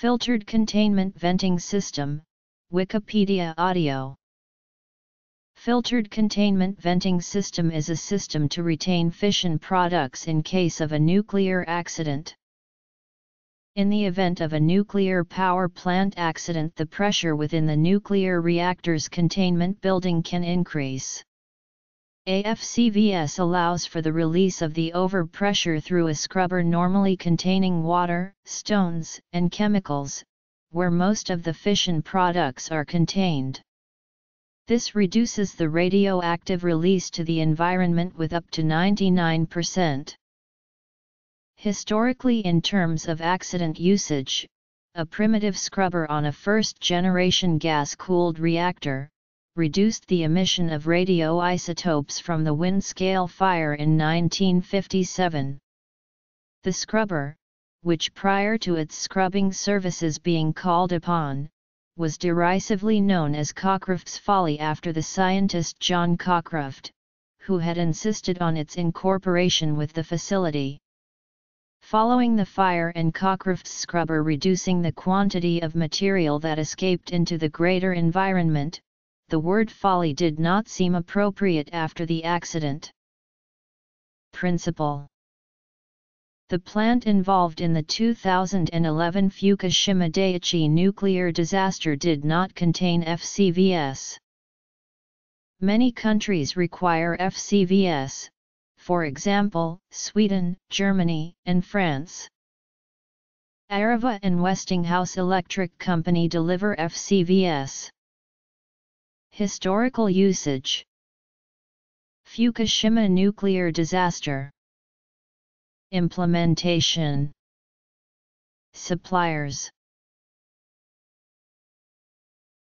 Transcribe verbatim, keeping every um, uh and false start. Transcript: Filtered Containment Venting System, Wikipedia Audio. Filtered containment venting system is a system to retain fission products in case of a nuclear accident. In the event of a nuclear power plant accident, the pressure within the nuclear reactor's containment building can increase. A F C V S allows for the release of the overpressure through a scrubber normally containing water, stones, and chemicals, where most of the fission products are contained. This reduces the radioactive release to the environment with up to ninety-nine percent. Historically, in terms of accident usage, a primitive scrubber on a first-generation gas-cooled reactor reduced the emission of radioisotopes from the Windscale fire in nineteen fifty-seven. The scrubber, which prior to its scrubbing services being called upon, was derisively known as Cockcroft's Folly after the scientist John Cockcroft, who had insisted on its incorporation with the facility. Following the fire and Cockcroft's scrubber reducing the quantity of material that escaped into the greater environment, the word folly did not seem appropriate after the accident. Principle. The plant involved in the two thousand eleven Fukushima Daiichi nuclear disaster did not contain F C V S. Many countries require F C V S, for example, Sweden, Germany, and France. Areva and Westinghouse Electric Company deliver F C V S. Historical usage. Fukushima nuclear disaster. Implementation. Suppliers.